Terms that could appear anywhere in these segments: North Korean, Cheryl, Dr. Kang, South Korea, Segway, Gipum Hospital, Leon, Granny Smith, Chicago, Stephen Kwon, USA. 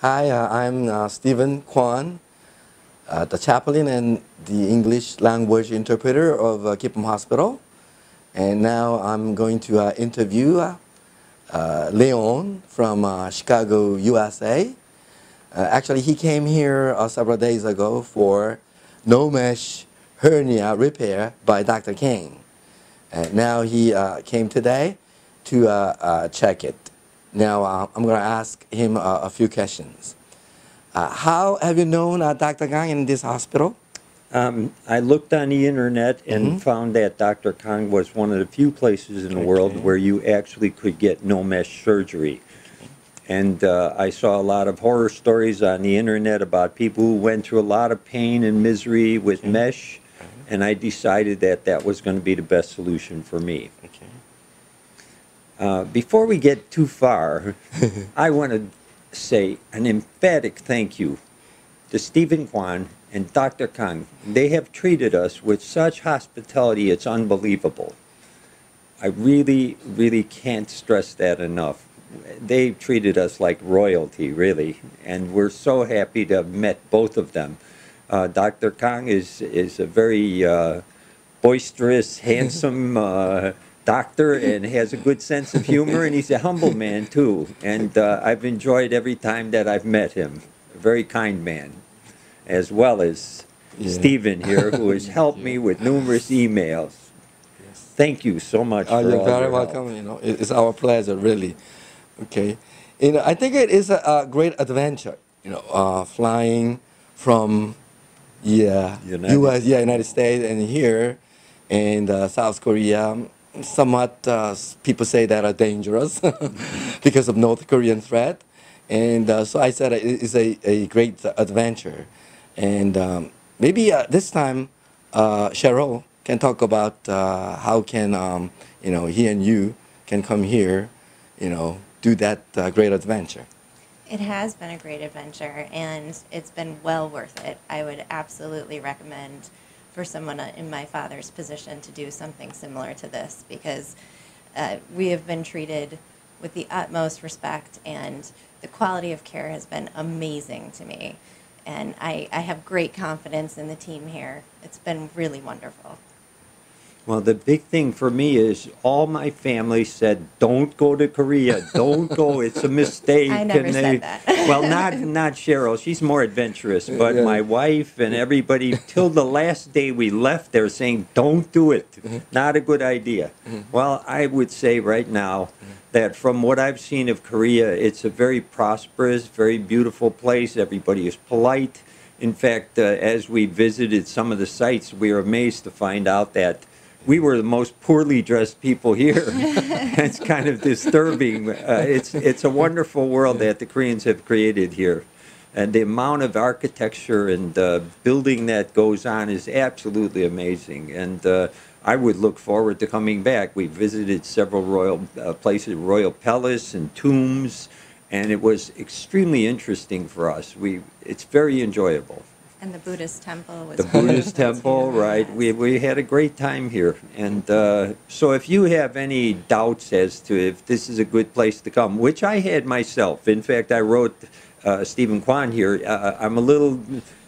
Hi, I'm Stephen Kwon, the chaplain and the English language interpreter of Gipum Hospital. And now I'm going to interview Leon from Chicago, USA. Actually, he came here several days ago for no mesh hernia repair by Dr. Kang. And now he came today to check it. Now, I'm going to ask him a few questions. How have you known Dr. Kang in this hospital? I looked on the internet and found that Dr. Kang was one of the few places in the world where you actually could get no mesh surgery. And I saw a lot of horror stories on the internet about people who went through a lot of pain and misery with mesh, and I decided that that was going to be the best solution for me. Before we get too far, I want to say an emphatic thank you to Stephen Kwon and Dr. Kang. They have treated us with such hospitality, it's unbelievable. I really, really can't stress that enough. They've treated us like royalty, really, and we're so happy to have met both of them. Dr. Kang is a very boisterous, handsome doctor and has a good sense of humor, and he's a humble man too, and I've enjoyed every time that I've met him. A very kind man, as well as Stephen here, who has helped me with numerous emails. Yes. Thank you so much. You're very welcome. You know, it's our pleasure, really. Okay, you know, I think it is a great adventure. You know, flying from United States and here, and South Korea. Somewhat people say that are dangerous because of North Korean threat, and so I said it's a great adventure, and maybe this time Cheryl can talk about how can you know, he and you can come here, you know, do that great adventure. It has been a great adventure, and it's been well worth it. I would absolutely recommend for someone in my father's position to do something similar to this, because we have been treated with the utmost respect, and the quality of care has been amazing to me. And I have great confidence in the team here. It's been really wonderful. Well, the big thing for me is all my family said, don't go to Korea, don't go, it's a mistake. I never said that. Well, not Cheryl, she's more adventurous, but my wife and everybody, till the last day we left, they were saying, don't do it, not a good idea. Well, I would say right now that from what I've seen of Korea, it's a very prosperous, very beautiful place. Everybody is polite. In fact, as we visited some of the sites, we were amazed to find out that we were the most poorly dressed people here. It's kind of disturbing. It's a wonderful world that the Koreans have created here. And the amount of architecture and building that goes on is absolutely amazing. And I would look forward to coming back. We visited several royal places, royal palace and tombs, and it was extremely interesting for us. It's very enjoyable. And the Buddhist temple was right. We had a great time here. And so if you have any doubts as to if this is a good place to come, which I had myself. In fact, I wrote Stephen Kwon here. I'm a little,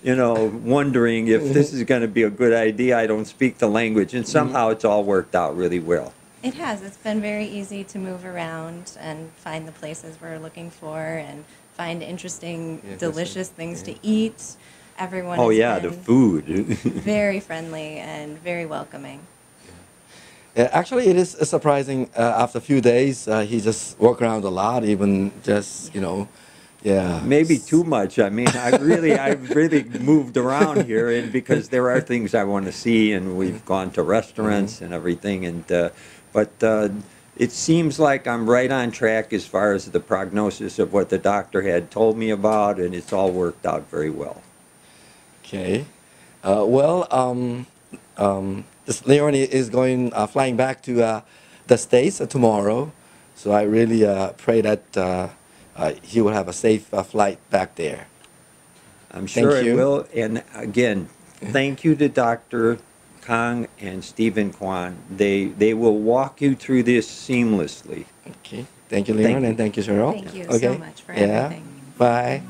you know, wondering if this is going to be a good idea. I don't speak the language. And somehow it's all worked out really well. It has. It's been very easy to move around and find the places we're looking for and find interesting, delicious things to eat. Everyone the food. Very friendly and very welcoming. Actually, it is surprising. After a few days, he just walked around a lot, even just, you know, maybe too much. I mean, I've really moved around here, and because there are things I want to see, and we've gone to restaurants and everything, and but it seems like I'm right on track as far as the prognosis of what the doctor had told me about, and it's all worked out very well. Okay, well, Leon is going flying back to the States tomorrow, so I really pray that he will have a safe flight back there. I'm sure it will. And again, thank you to Dr. Kang and Stephen Kwon. They will walk you through this seamlessly. Okay, thank you, Leon, and thank you, Cheryl. Thank you so much for everything. Bye.